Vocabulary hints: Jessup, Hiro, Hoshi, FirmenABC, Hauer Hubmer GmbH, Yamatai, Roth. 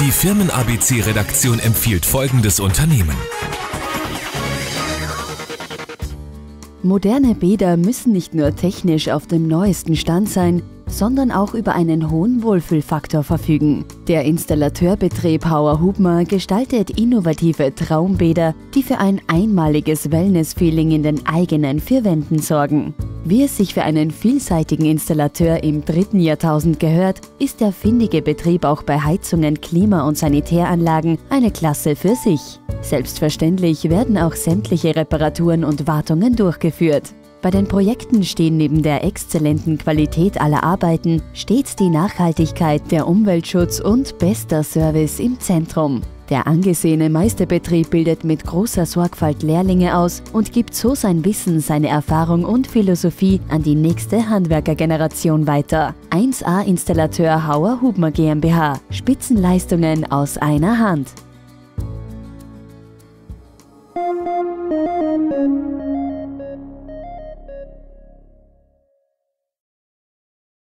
Die Firmen-ABC-Redaktion empfiehlt folgendes Unternehmen. Moderne Bäder müssen nicht nur technisch auf dem neuesten Stand sein, sondern auch über einen hohen Wohlfühlfaktor verfügen. Der Installateurbetrieb Hauer Hubmer gestaltet innovative Traumbäder, die für ein einmaliges Wellness-Feeling in den eigenen vier Wänden sorgen. Wie es sich für einen vielseitigen Installateur im 3. Jahrtausend gehört, ist der findige Betrieb auch bei Heizungen, Klima- und Sanitäranlagen eine Klasse für sich. Selbstverständlich werden auch sämtliche Reparaturen und Wartungen durchgeführt. Bei den Projekten stehen neben der exzellenten Qualität aller Arbeiten stets die Nachhaltigkeit, der Umweltschutz und bester Service im Zentrum. Der angesehene Meisterbetrieb bildet mit großer Sorgfalt Lehrlinge aus und gibt so sein Wissen, seine Erfahrung und Philosophie an die nächste Handwerkergeneration weiter. 1A-Installateur Hauer Hubmer GmbH. Spitzenleistungen aus einer Hand.